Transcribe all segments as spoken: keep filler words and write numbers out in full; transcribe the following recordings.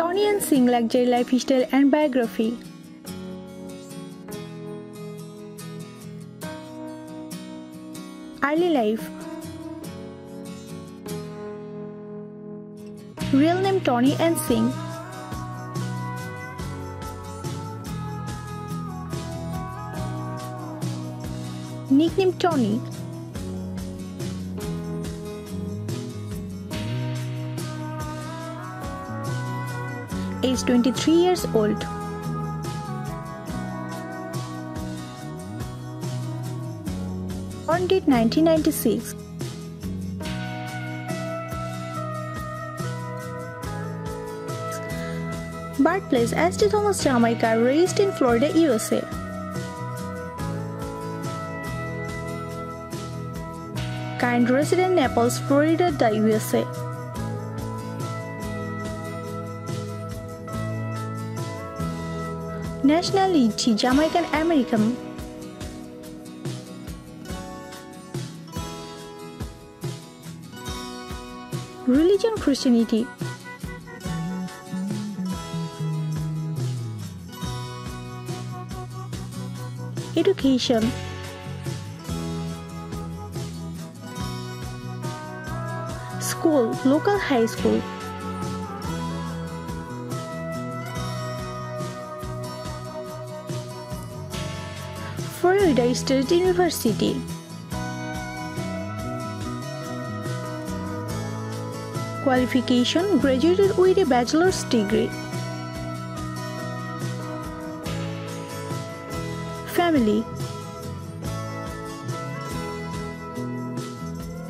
Toni-Ann Singh Luxury Lifestyle and Biography. Early life. Real name Toni-Ann Singh. Nickname Toni. Age twenty-three years old. Born date nineteen ninety-six. Birthplace St. Thomas, Jamaica. Raised in Florida, U S A. Current resident Naples, Florida, the U S A. Nationality Jamaican American. Religion Christianity. Education. School local high school. Florida State University. Qualification graduated with a bachelor's degree. Family.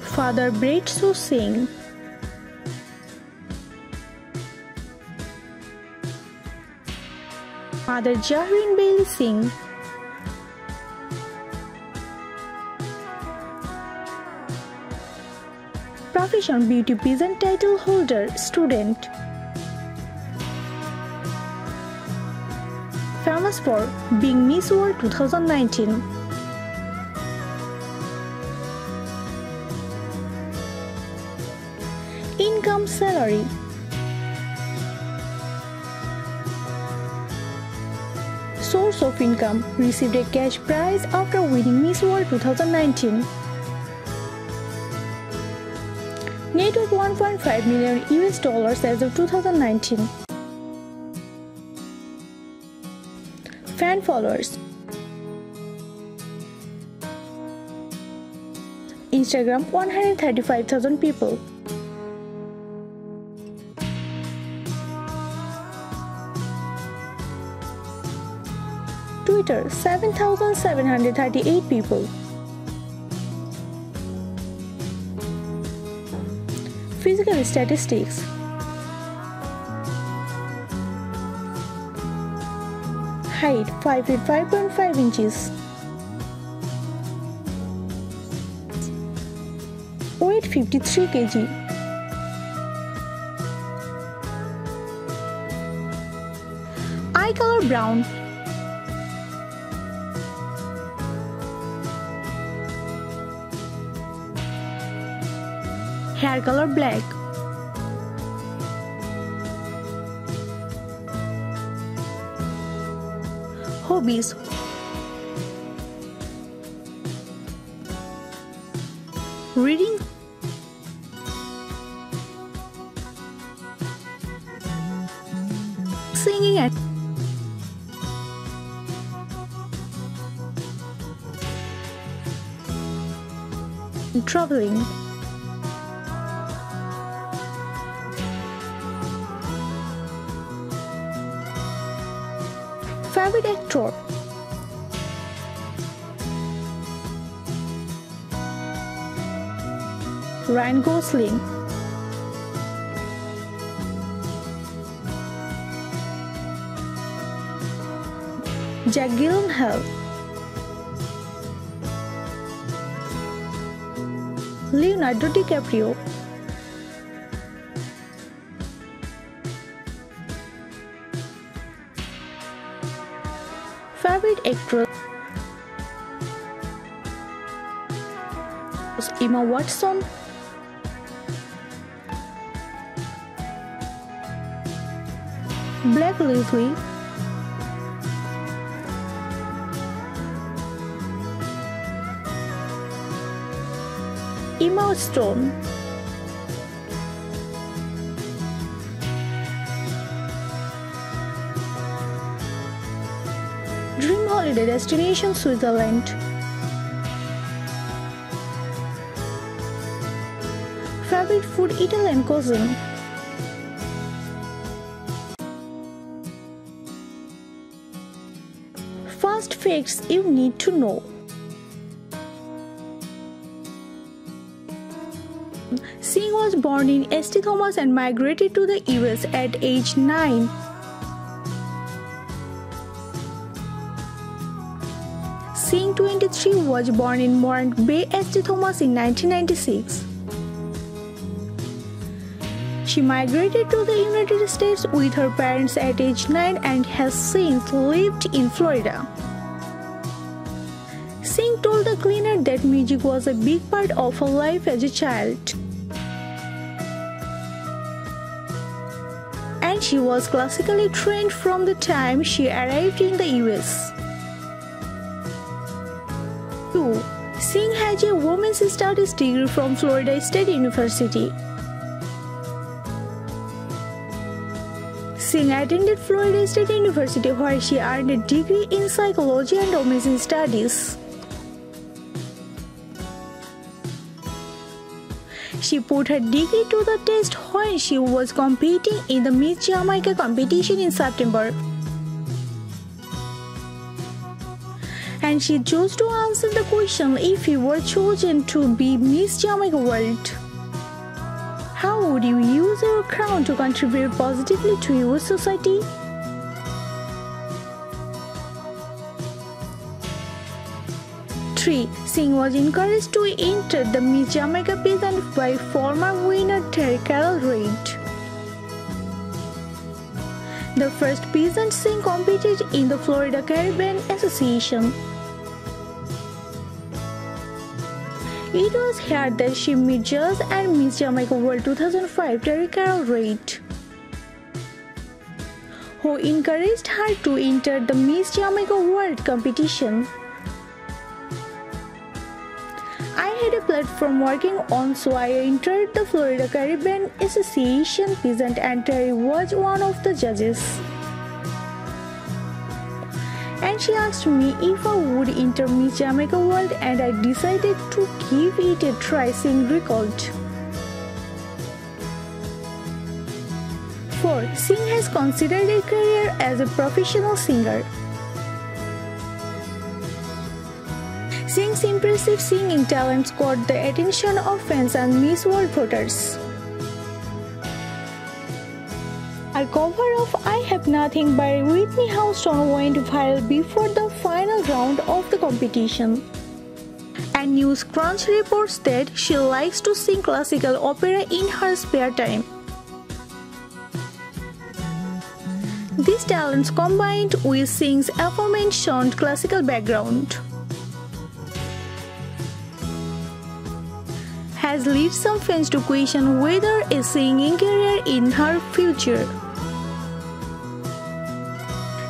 Father Braid So Singh. Mother Jahrin Bailey Singh. Profession beauty pageant title holder, student. Famous for being Miss World twenty nineteen. Income salary. Source of income, received a cash prize after winning Miss World twenty nineteen. Net worth one point five million U S dollars as of two thousand nineteen. Fan followers. Instagram one hundred thirty-five thousand people. Twitter seven thousand seven hundred thirty-eight people. Physical statistics. Height five feet five point five inches. Weight fifty-three kilograms. Eye color brown. Hair color black. Hobbies. Reading. Singing and traveling. Favorite actor. Ryan Gosling. Jack Gyllenhaal. Leonardo DiCaprio. Favorite actress Emma Watson. Black loosely. Emo stone. Dream holiday destination Switzerland. Favorite food Italian cuisine. Fast facts you need to know. Singh was born in Saint Thomas and migrated to the U S at age nine. Singh, twenty-three, was born in Morant Bay, Saint Thomas in nineteen ninety-six. She migrated to the United States with her parents at age nine and has since lived in Florida. Singh told the cleaner that music was a big part of her life as a child. And she was classically trained from the time she arrived in the U S. two. Singh has a Women's Studies degree from Florida State University. Singh attended Florida State University where she earned a degree in psychology and women's studies. She put her degree to the test when she was competing in the Miss Jamaica competition in September. And she chose to answer the question if you were chosen to be Miss Jamaica World. How would you use your crown to contribute positively to your society? three. Singh was encouraged to enter the Miss Jamaica pageant by former winner Terry-Carol Reid. The first pageant Singh competed in the Florida Caribbean Association. It was here that she met Judge and Miss Jamaica World two thousand five Terry-Carol Reid, who encouraged her to enter the Miss Jamaica World competition. I had a platform working on, so I entered the Florida Caribbean Association pageant, and Terry was one of the judges. And she asked me if I would enter Miss Jamaica World, and I decided to give it a try, Singh recalled. four. Singh has considered a career as a professional singer. Singh's impressive singing talents caught the attention of fans and Miss World voters. Her cover of I Have Nothing by Whitney Houston went viral before the final round of the competition. And NewsCrunch reports that she likes to sing classical opera in her spare time. These talents combined with Singh's aforementioned classical background has led some fans to question whether a singing career in her future.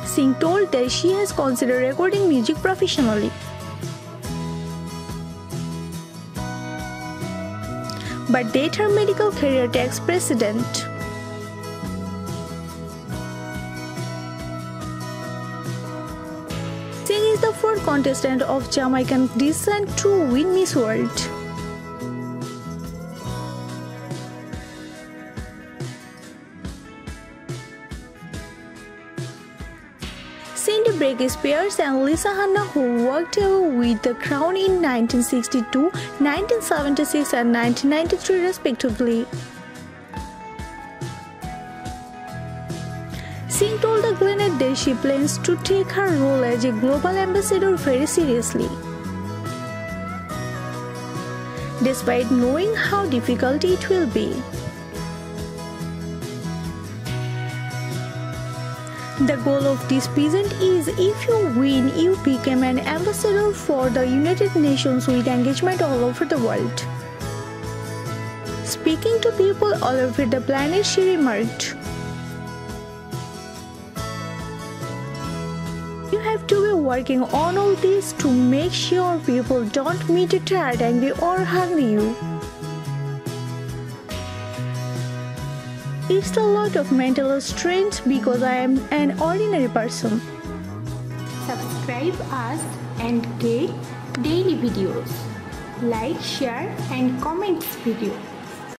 Singh told that she has considered recording music professionally, but that her medical career takes precedent. Singh is the fourth contestant of Jamaican descent to win Miss World. Gretel Spears and Lisa Hanna, who walked away with the crown in nineteen sixty-two, nineteen seventy-six and nineteen ninety-three respectively. Singh told the Glennet that she plans to take her role as a global ambassador very seriously, despite knowing how difficult it will be. The goal of this pageant is if you win, you become an ambassador for the United Nations with engagement all over the world, speaking to people all over the planet, she remarked. You have to be working on all this to make sure people don't meet you tired, angry or hungry you. It's a lot of mental strength because I am an ordinary person. Subscribe us and get daily videos. Like, share and comment video.